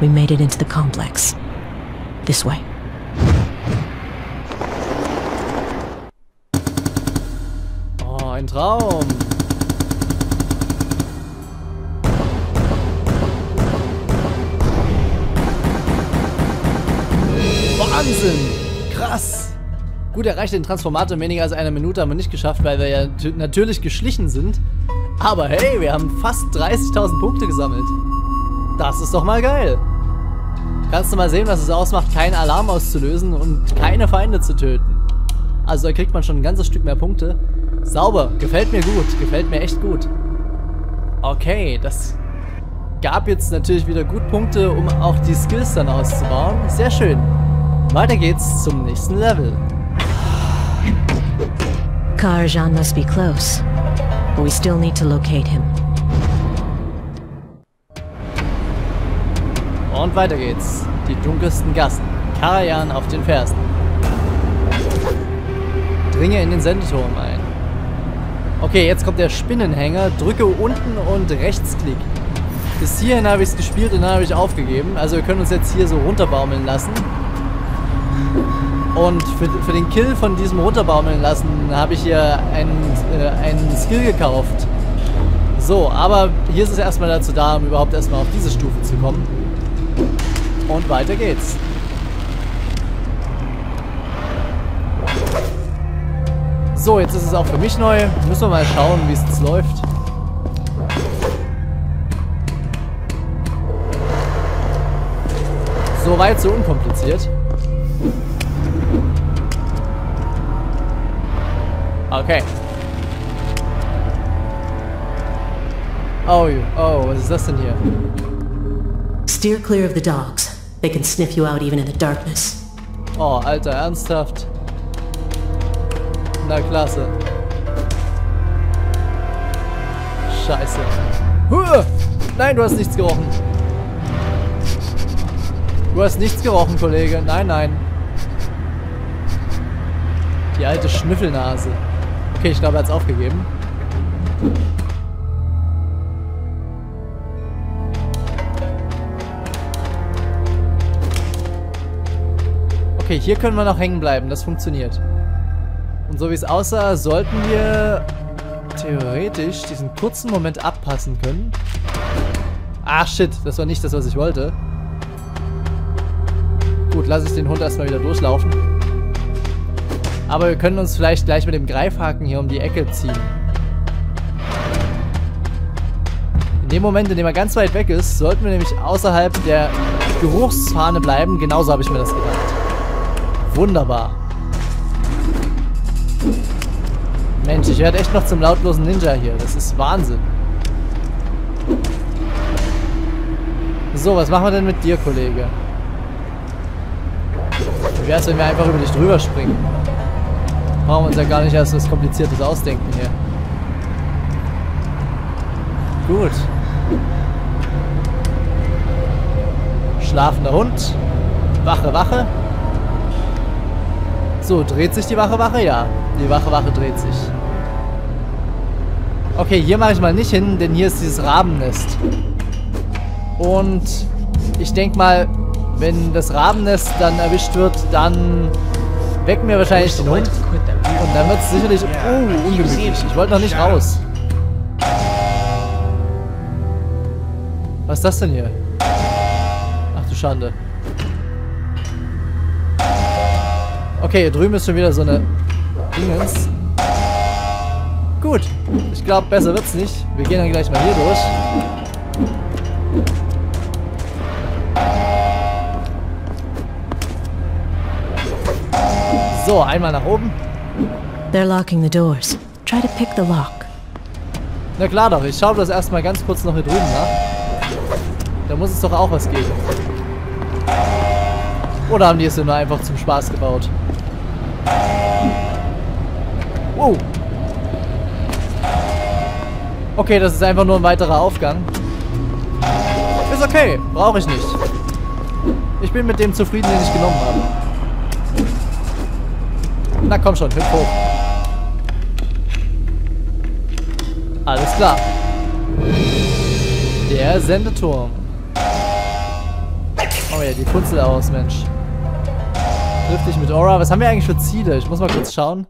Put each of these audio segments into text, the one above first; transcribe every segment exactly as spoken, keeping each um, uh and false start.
we made it into the complex. This way. Oh, ein Traum. Wahnsinn! Krass! Gut, erreicht den Transformator in weniger als einer Minute, haben wir nicht geschafft, weil wir ja natürlich geschlichen sind. Aber hey, wir haben fast dreißigtausend Punkte gesammelt. Das ist doch mal geil. Kannst du mal sehen, was es ausmacht, keinen Alarm auszulösen und keine Feinde zu töten. Also da kriegt man schon ein ganzes Stück mehr Punkte. Sauber, gefällt mir gut, gefällt mir echt gut. Okay, das gab jetzt natürlich wieder gut Punkte, um auch die Skills dann auszubauen. Sehr schön. Weiter geht's zum nächsten Level. Karjan must be close, but we still need to locate him. Und weiter geht's. Die dunkelsten Gassen. Karjan auf den Fersen. Dringe in den Sendeturm ein. Okay, jetzt kommt der Spinnenhänger. Drücke unten und Rechtsklick. Bis hierhin habe ich es gespielt und dann habe ich aufgegeben. Also wir können uns jetzt hier so runterbaumeln lassen. Und für, für den Kill von diesem runterbaumeln lassen habe ich hier einen, äh, einen Skill gekauft. So, aber hier ist es erstmal dazu da, um überhaupt erstmal auf diese Stufe zu kommen. Und weiter geht's. So, jetzt ist es auch für mich neu. Müssen wir mal schauen, wie es jetzt läuft. So weit, so unkompliziert. Okay. Oh, oh, was ist das denn hier? Steer clear of the dogs. They can sniff you out even in the darkness. Oh, Alter, ernsthaft? Na, klasse. Scheiße. Huh! Nein, du hast nichts gerochen. Du hast nichts gerochen, Kollege. Nein, nein. Die alte Schnüffelnase. Okay, ich glaube, er hat's aufgegeben. Okay, hier können wir noch hängen bleiben. Das funktioniert. Und so wie es aussah, sollten wir theoretisch diesen kurzen Moment abpassen können. Ah, shit. Das war nicht das, was ich wollte. Gut, lasse ich den Hund erstmal wieder durchlaufen. Aber wir können uns vielleicht gleich mit dem Greifhaken hier um die Ecke ziehen. In dem Moment, in dem er ganz weit weg ist, sollten wir nämlich außerhalb der Geruchsfahne bleiben. Genauso habe ich mir das gedacht. Wunderbar. Mensch, ich werde echt noch zum lautlosen Ninja hier. Das ist Wahnsinn. So, was machen wir denn mit dir, Kollege? Wie wär's, wenn wir einfach über dich drüber springen? Brauchen wir uns ja gar nicht erst was Kompliziertes ausdenken hier. Gut. Schlafender Hund. Wache, Wache. So, dreht sich die Wache, Wache? Ja. Die Wache, Wache dreht sich. Okay, hier mache ich mal nicht hin, denn hier ist dieses Rabennest. Und ich denke mal, wenn das Rabennest dann erwischt wird, dann wecken wir wahrscheinlich den Hund. Und dann wird es sicherlich... Oh, ungemütlich. Ich wollte noch nicht raus. Was ist das denn hier? Ach du Schande. Okay, hier drüben ist schon wieder so eine Dingens. Gut, ich glaube, besser wird's nicht. Wir gehen dann gleich mal hier durch. So, einmal nach oben. They're locking the doors. Try to pick the lock. Na klar doch, ich schaue bloß erstmal ganz kurz noch hier drüben nach. Da muss es doch auch was geben. Oder haben die es nur einfach zum Spaß gebaut? Wow. Okay, das ist einfach nur ein weiterer Aufgang. Ist okay, brauche ich nicht. Ich bin mit dem zufrieden, den ich genommen habe. Na komm schon, hüpf hoch. Alles klar. Der Sendeturm. Junge, die Putzel aus, Mensch. Triff dich mit Aura. Was haben wir eigentlich für Ziele? Ich muss mal kurz schauen.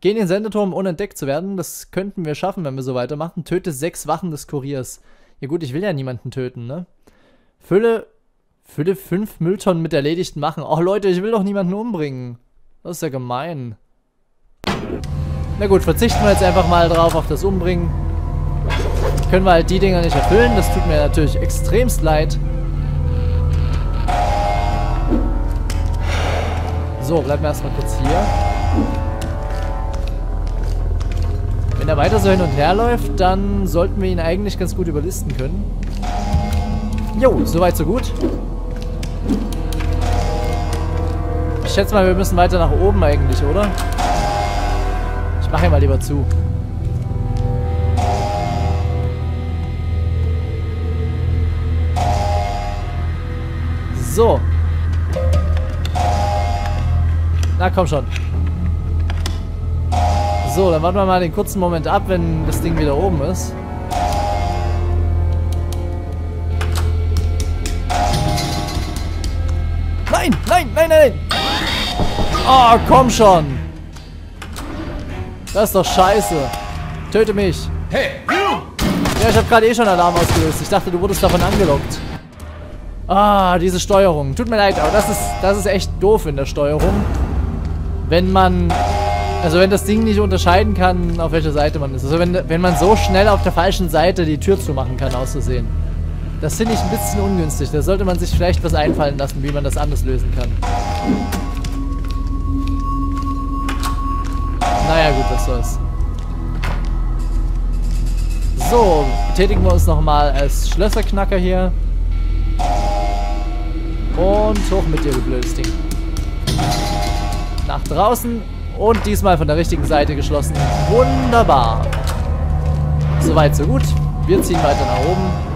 Geh in den Sendeturm, um entdeckt zu werden. Das könnten wir schaffen, wenn wir so weitermachen. Töte sechs Wachen des Kuriers. Ja gut, ich will ja niemanden töten, ne? Fülle... Fülle fünf Mülltonnen mit erledigten Wachen. Oh Leute, ich will doch niemanden umbringen. Das ist ja gemein. Na gut, verzichten wir jetzt einfach mal drauf auf das Umbringen. Können wir halt die Dinger nicht erfüllen. Das tut mir natürlich extremst leid. So, bleiben wir erstmal kurz hier. Wenn er weiter so hin und her läuft, dann sollten wir ihn eigentlich ganz gut überlisten können. Jo, soweit so gut. Ich schätze mal, wir müssen weiter nach oben eigentlich, oder? Ich mache ihn mal lieber zu. So. Na, komm schon. So, dann warten wir mal den kurzen Moment ab, wenn das Ding wieder oben ist. Nein, nein, nein, nein! Oh, komm schon! Das ist doch scheiße! Töte mich! Hey! Ja, ich habe gerade eh schon Alarm ausgelöst. Ich dachte, du wurdest davon angelockt. Ah, diese Steuerung. Tut mir leid, aber das ist, das ist echt doof in der Steuerung. Wenn man... Also wenn das Ding nicht unterscheiden kann, auf welcher Seite man ist. Also wenn, wenn man so schnell auf der falschen Seite die Tür zumachen kann, auszusehen. Das finde ich ein bisschen ungünstig. Da sollte man sich vielleicht was einfallen lassen, wie man das anders lösen kann. Naja, gut, was soll's. So, betätigen wir uns nochmal als Schlösserknacker hier. Und hoch mit dir, du blödes Ding. Nach draußen und diesmal von der richtigen Seite geschlossen. Wunderbar. Soweit, so gut. Wir ziehen weiter nach oben.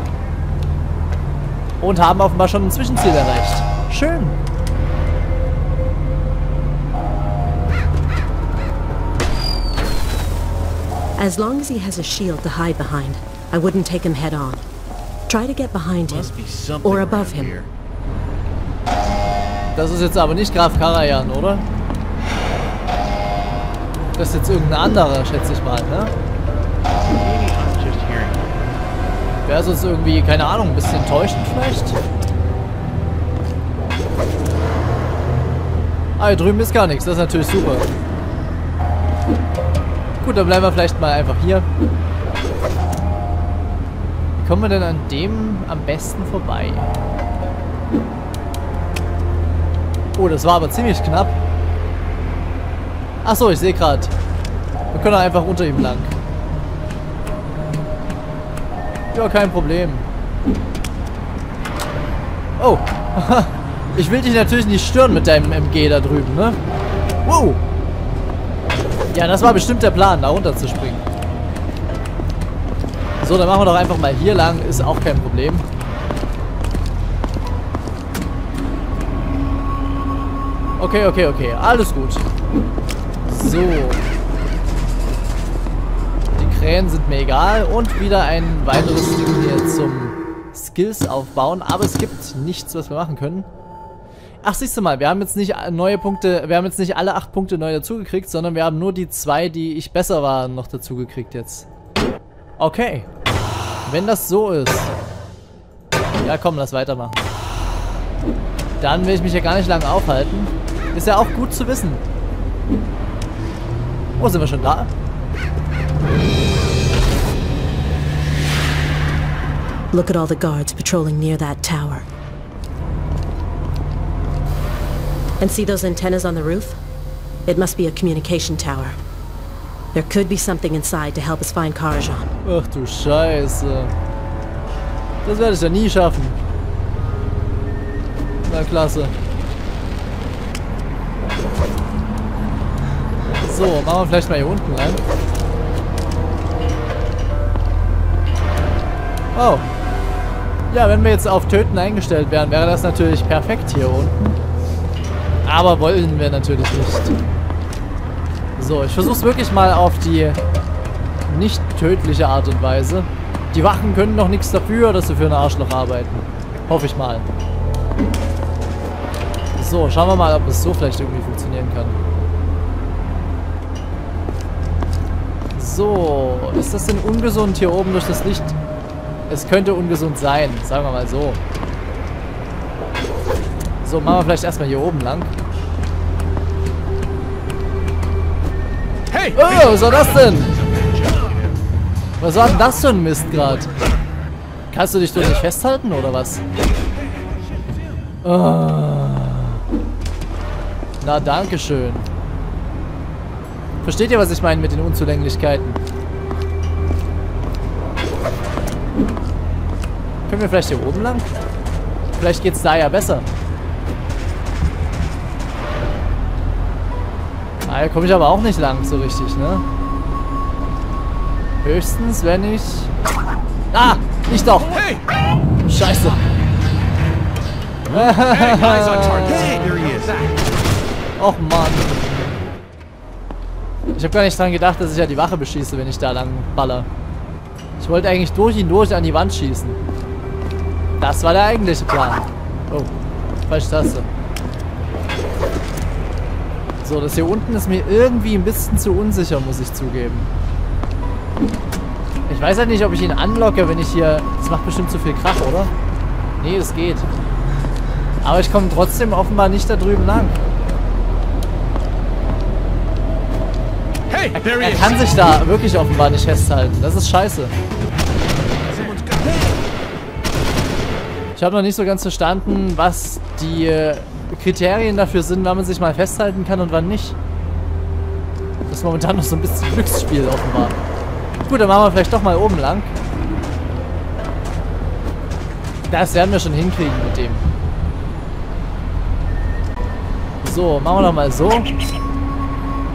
Und haben offenbar schon ein Zwischenziel erreicht. Schön. As long as he has a shield to hide behind, I wouldn't take him head on. Try to get behind him or above him. Das ist jetzt aber nicht Graf Karajan, oder? Das ist jetzt irgendein anderer, schätze ich mal, ne? Wäre sonst irgendwie, keine Ahnung, ein bisschen enttäuschend vielleicht? Ah, hier drüben ist gar nichts. Das ist natürlich super. Gut, dann bleiben wir vielleicht mal einfach hier. Wie kommen wir denn an dem am besten vorbei? Oh, das war aber ziemlich knapp. Achso, ich sehe gerade. Wir können einfach unter ihm lang. Ja, kein Problem. Oh. Ich will dich natürlich nicht stören mit deinem M G da drüben, ne? Wow. Ja, das war bestimmt der Plan, da runter zu springen. So, dann machen wir doch einfach mal hier lang. Ist auch kein Problem. Okay, okay, okay. Alles gut. So. Krähen sind mir egal. Und wieder ein weiteres Ding hier zum Skills aufbauen. Aber es gibt nichts, was wir machen können. Ach, siehst du mal, wir haben jetzt nicht neue Punkte, wir haben jetzt nicht alle acht Punkte neu dazugekriegt, sondern wir haben nur die zwei, die ich besser war, noch dazugekriegt jetzt. Okay. Wenn das so ist. Ja, komm, lass weitermachen. Dann will ich mich ja gar nicht lange aufhalten. Ist ja auch gut zu wissen. Oh, sind wir schon da? Look at all the guards patrolling near that tower. And see those antennas on the roof? It must be a communication tower. There could be something inside to help us find Karajan. Ach du Scheiße. Das werde ich ja nie schaffen. Na klasse. So, machen wir vielleicht mal hier unten rein. Oh. Ja, wenn wir jetzt auf Töten eingestellt wären, wäre das natürlich perfekt hier unten. Aber wollen wir natürlich nicht. So, ich versuche es wirklich mal auf die nicht tödliche Art und Weise. Die Wachen können noch nichts dafür, dass sie für einen Arschloch arbeiten. Hoffe ich mal. So, schauen wir mal, ob es so vielleicht irgendwie funktionieren kann. So, ist das denn ungesund hier oben durch das Licht? Es könnte ungesund sein, sagen wir mal so. So, machen wir vielleicht erstmal hier oben lang. Hey! Oh, was war das denn? Was war denn das für ein Mist gerade? Kannst du dich doch nicht festhalten, oder was? Oh. Na, danke schön. Versteht ihr, was ich meine mit den Unzulänglichkeiten? Können wir vielleicht hier oben lang? Vielleicht geht's da ja besser. Ah, da komme ich aber auch nicht lang so richtig, ne? Höchstens, wenn ich... Ah, nicht doch! Hey. Scheiße! Och Mann! Ich habe gar nicht dran gedacht, dass ich ja die Wache beschieße, wenn ich da lang baller. Ich wollte eigentlich durch ihn durch an die Wand schießen. Das war der eigentliche Plan. Oh, falsche Taste. So, das hier unten ist mir irgendwie ein bisschen zu unsicher, muss ich zugeben. Ich weiß halt nicht, ob ich ihn anlocke, wenn ich hier... Das macht bestimmt zu viel Krach, oder? Nee, es geht. Aber ich komme trotzdem offenbar nicht da drüben lang. Hey, er, er kann sich da wirklich offenbar nicht festhalten. Das ist scheiße. Ich habe noch nicht so ganz verstanden, was die Kriterien dafür sind, wann man sich mal festhalten kann und wann nicht. Das ist momentan noch so ein bisschen Glücksspiel offenbar. Gut, dann machen wir vielleicht doch mal oben lang. Das werden wir schon hinkriegen mit dem. So, machen wir noch mal so.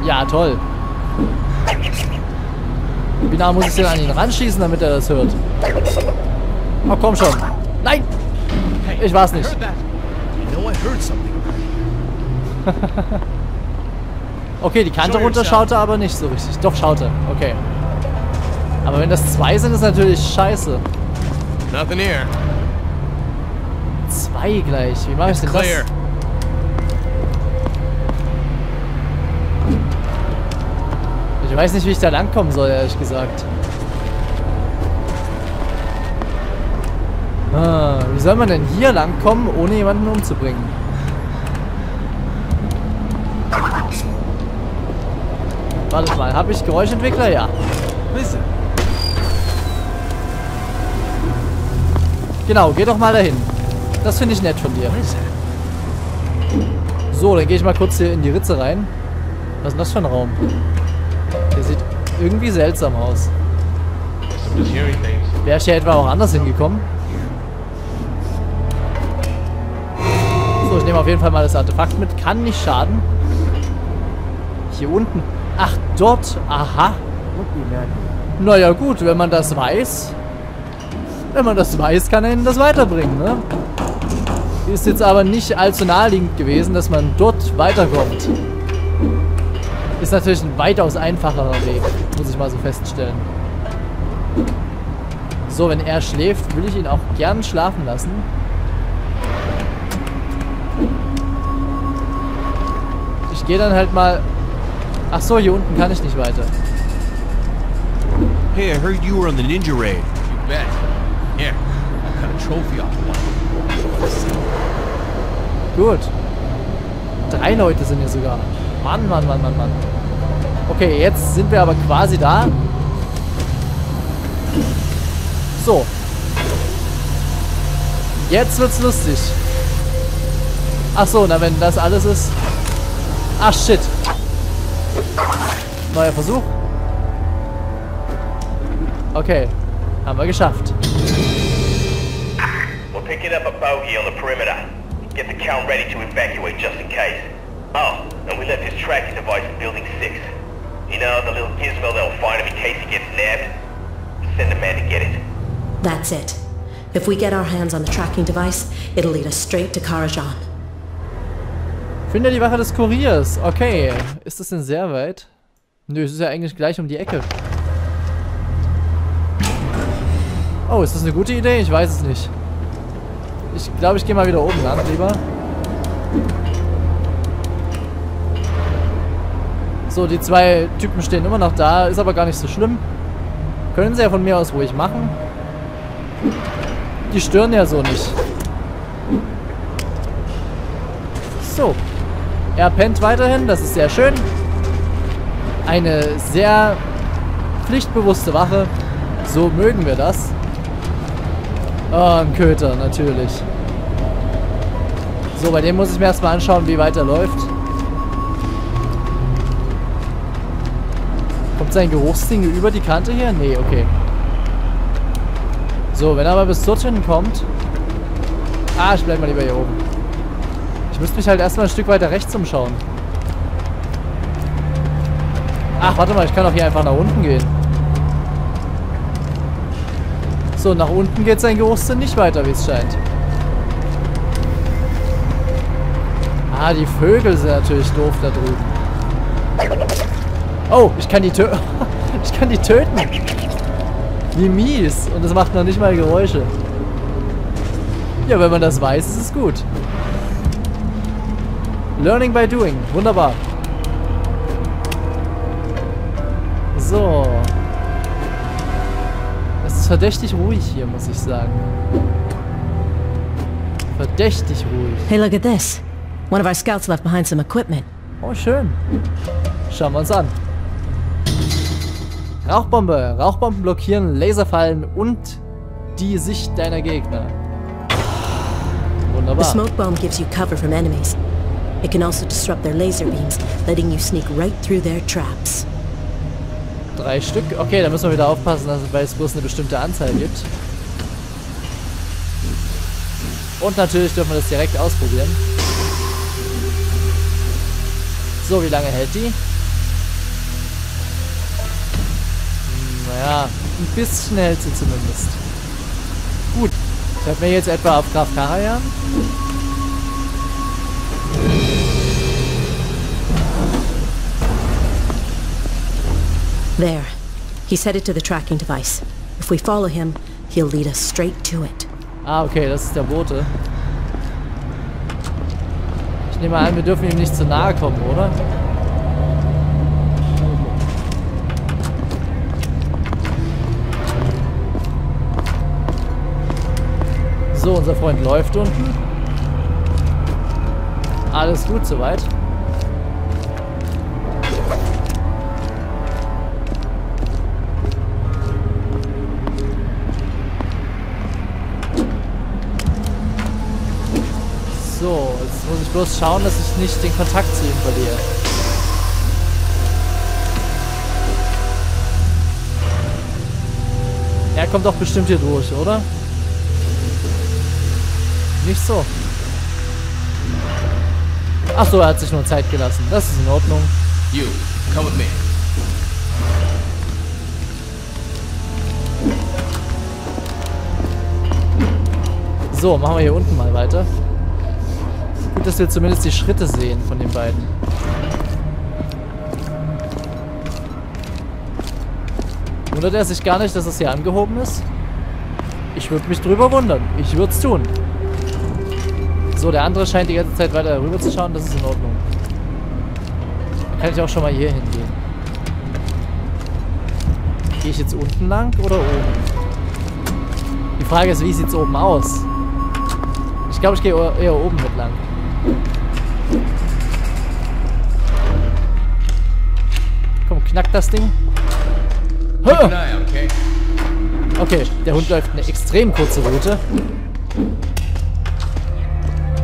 Ja, toll. Wie nah muss ich denn an ihn ranschießen, damit er das hört? Oh, komm schon. Nein! Ich war's nicht. Okay, die Kante runter schaut er aber nicht so richtig. Doch, schaut er. Okay. Aber wenn das zwei sind, ist natürlich scheiße. Zwei gleich. Wie mache ich denn das? Ich weiß nicht, wie ich da langkommen soll, ehrlich gesagt. Ah, wie soll man denn hier langkommen, ohne jemanden umzubringen? Wartet mal, habe ich Geräuschentwickler? Ja. Genau, geh doch mal dahin. Das finde ich nett von dir. So, dann gehe ich mal kurz hier in die Ritze rein. Was ist denn das für ein Raum? Der sieht irgendwie seltsam aus. Wäre ich hier etwa auch anders hingekommen? So, ich nehme auf jeden Fall mal das Artefakt mit. Kann nicht schaden. Hier unten. Ach, dort. Aha. Naja gut, wenn man das weiß. Wenn man das weiß, kann er Ihnen das weiterbringen, ne? Ist jetzt aber nicht allzu naheliegend gewesen, dass man dort weiterkommt. Ist natürlich ein weitaus einfacherer Weg, muss ich mal so feststellen. So, wenn er schläft, will ich ihn auch gern schlafen lassen. Ich gehe dann halt mal... Ach so, hier unten kann ich nicht weiter. Hey, I heard you were on the Ninja Raid. You bet. Here, I got a trophy off one. Gut. Drei Leute sind hier sogar. Mann, Mann, Mann, Mann, Mann. Okay, jetzt sind wir aber quasi da. So. Jetzt wird's lustig. Ach so, na wenn das alles ist... Ach, shit. Neuer Versuch. Okay. Haben wir geschafft. We'll pick it up a bogey on the perimeter. Get the count ready to evacuate just in case. Oh, and we left his tracking device in building six. You know, the little gizmo that'll find him in case he gets nabbed. Send a man to get it. That's it. If we get our hands on the tracking device, it'll lead us straight to Karajan. Finde die Wache des Kuriers. Okay. Ist das denn sehr weit? Nö, es ist ja eigentlich gleich um die Ecke. Oh, ist das eine gute Idee? Ich weiß es nicht. Ich glaube, ich gehe mal wieder oben lang, lieber. So, die zwei Typen stehen immer noch da. Ist aber gar nicht so schlimm. Können sie ja von mir aus ruhig machen. Die stören ja so nicht. So. Er pennt weiterhin. Das ist sehr schön. Eine sehr pflichtbewusste Wache. So mögen wir das. Oh, ein Köter, natürlich. So, bei dem muss ich mir erstmal anschauen, wie weiter läuft. Kommt sein Geruchsding über die Kante hier? Nee, okay. So, wenn er aber bis dorthin kommt... Ah, ich bleib mal lieber hier oben. Ich müsste mich halt erstmal ein Stück weiter rechts umschauen. Ach, warte mal, ich kann doch hier einfach nach unten gehen. So, nach unten geht sein Geruchssinn nicht weiter, wie es scheint. Ah, die Vögel sind natürlich doof da drüben. Oh, ich kann die tö ich kann die töten. Wie mies. Und das macht noch nicht mal Geräusche. Ja, wenn man das weiß, ist es gut. Learning by doing. Wunderbar. So. Es ist verdächtig ruhig hier, muss ich sagen. Verdächtig ruhig. Hey, look at this. One of our scouts left behind some equipment. Oh, schön. Schauen wir uns an. Rauchbombe. Rauchbomben blockieren Laserfallen und die Sicht deiner Gegner. Wunderbar. The smoke bomb gives you cover from enemies. It can also disrupt their laser beams, letting you sneak right through their traps. Drei Stück. Okay, da müssen wir wieder aufpassen, dass es bei bloß eine bestimmte Anzahl gibt. Und natürlich dürfen wir das direkt ausprobieren. So, wie lange hält die? Naja, ein bisschen hält sie zumindest. Gut. Ich habe mir jetzt etwa auf Graf Karajan. There. He's headed to the tracking device. If we follow him, he'll lead us straight to it. Ah, okay, das ist der Bote. Ich nehme an, wir dürfen ihm nicht zu nahe kommen, oder? So, unser Freund läuft unten. Alles gut soweit. So, jetzt muss ich bloß schauen, dass ich nicht den Kontakt zu ihm verliere. Er kommt doch bestimmt hier durch, oder? Nicht so. Ach so, er hat sich nur Zeit gelassen. Das ist in Ordnung. You, come with me. So, machen wir hier unten mal weiter. Gut, dass wir zumindest die Schritte sehen von den beiden. Wundert er sich gar nicht, dass das hier angehoben ist? Ich würde mich drüber wundern. Ich würde es tun. So, der andere scheint die ganze Zeit weiter rüber zu schauen, das ist in Ordnung. Dann kann ich auch schon mal hier hingehen. Gehe ich jetzt unten lang oder oben? Die Frage ist, wie sieht es oben aus? Ich glaube, ich gehe eher oben mit lang. Komm, knack das Ding. Ha! Okay, der Hund läuft eine extrem kurze Route.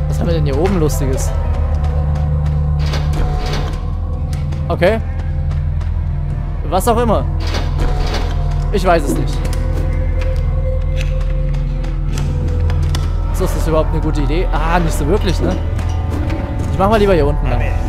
Was haben wir denn hier oben Lustiges? Okay. Was auch immer. Ich weiß es nicht. So, ist das überhaupt eine gute Idee? Ah, nicht so wirklich, ne? Ich mach mal lieber hier unten. Amen.